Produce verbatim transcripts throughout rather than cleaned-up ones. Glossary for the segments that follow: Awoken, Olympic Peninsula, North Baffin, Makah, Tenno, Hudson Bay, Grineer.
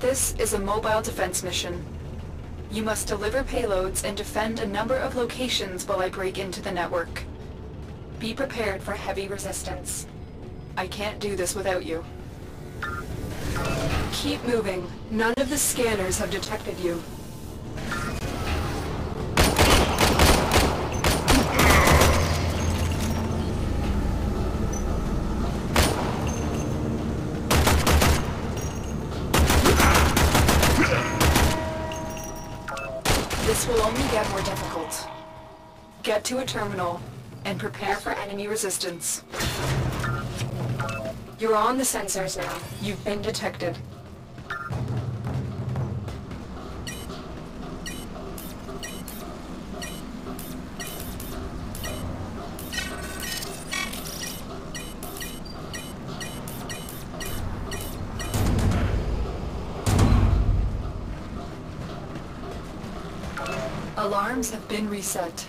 This is a mobile defense mission. You must deliver payloads and defend a number of locations while I break into the network. Be prepared for heavy resistance. I can't do this without you. Keep moving. None of the scanners have detected you. This will only get more difficult. Get to a terminal and prepare for enemy resistance. You're on the sensors now. You've been detected. Alarms have been reset.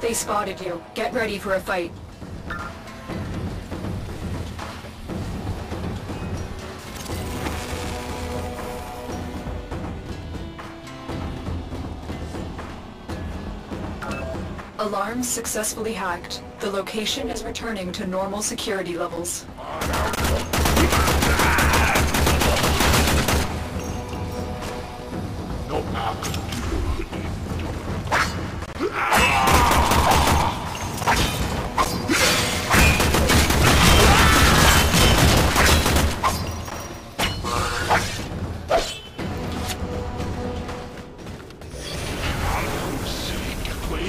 They spotted you. Get ready for a fight. Alarms successfully hacked. The location is returning to normal security levels. Please.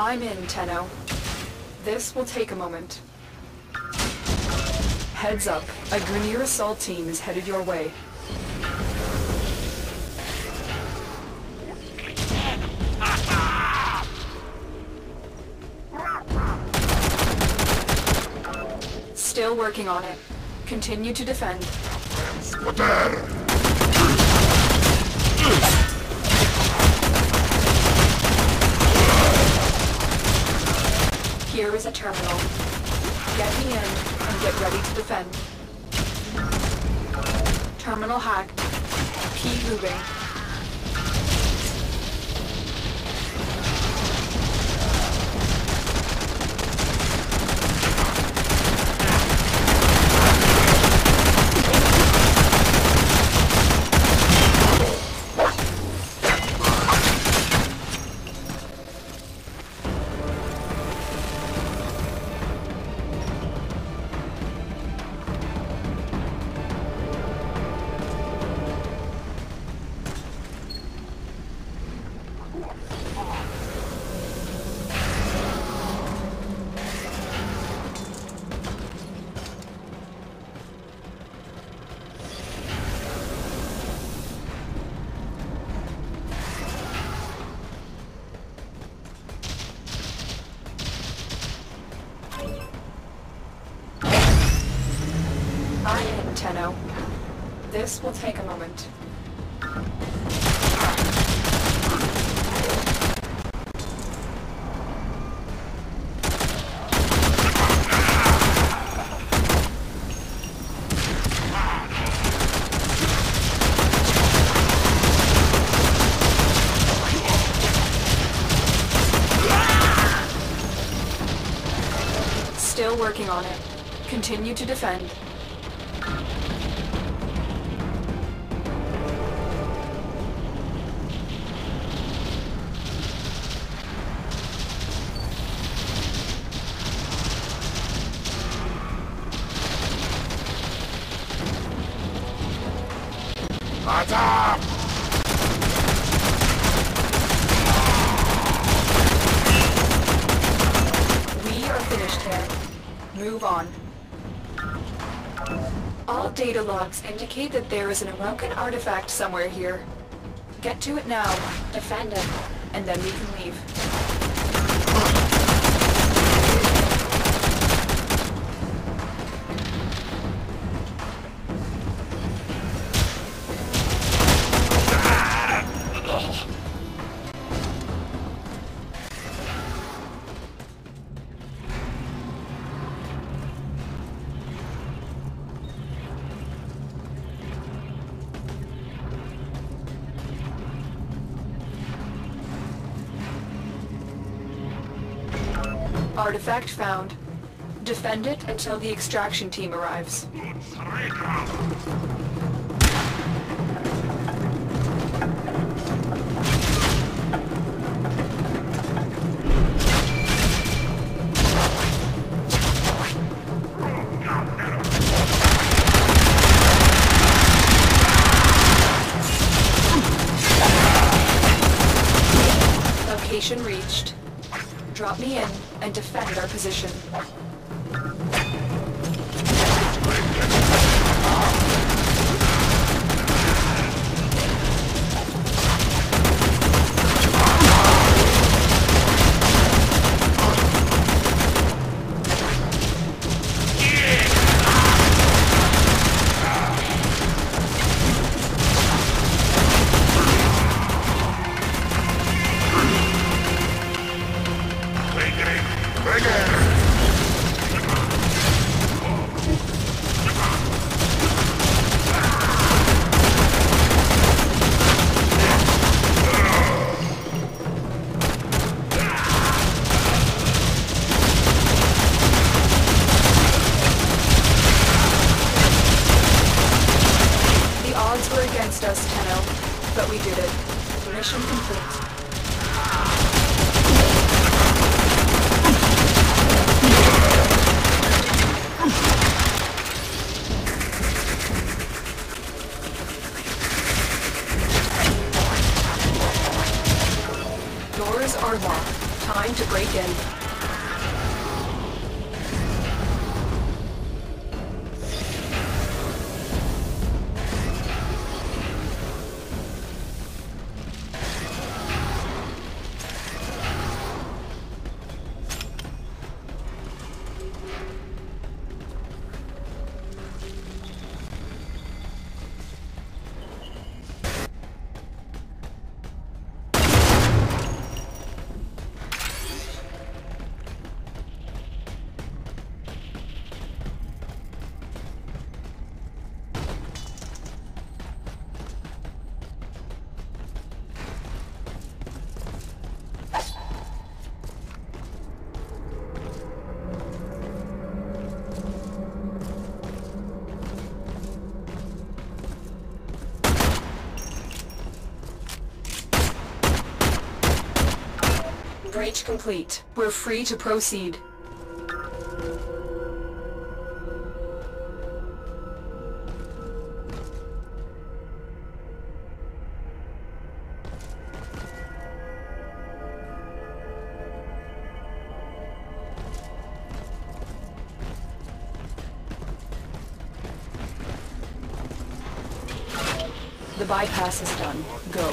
I'm in, Tenno. This will take a moment. Heads up, a Grineer assault team is headed your way. Still working on it. Continue to defend. Here is a terminal. Get me in and get ready to defend. Terminal hacked. Key moving. Tenno. This will take a moment. Still working on it. Continue to defend. What's up? We are finished here. Move on. All data logs indicate that there is an Awoken artifact somewhere here. Get to it now, defend it, and then we can leave. Artifact found. Defend it until the extraction team arrives. Location reached. Drop me in and defend our position. Against us, Tenno, but we did it. Mission complete. Doors are locked. Time to break in. Breach complete. We're free to proceed. The bypass is done. Go.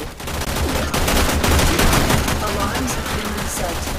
Alarms have been reset.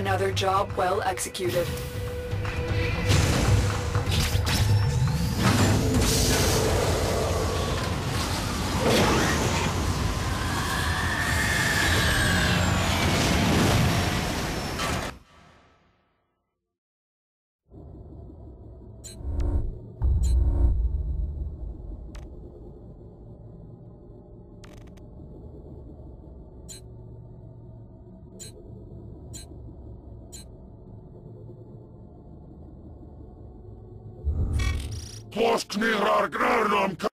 Another job well executed. Post mirar granam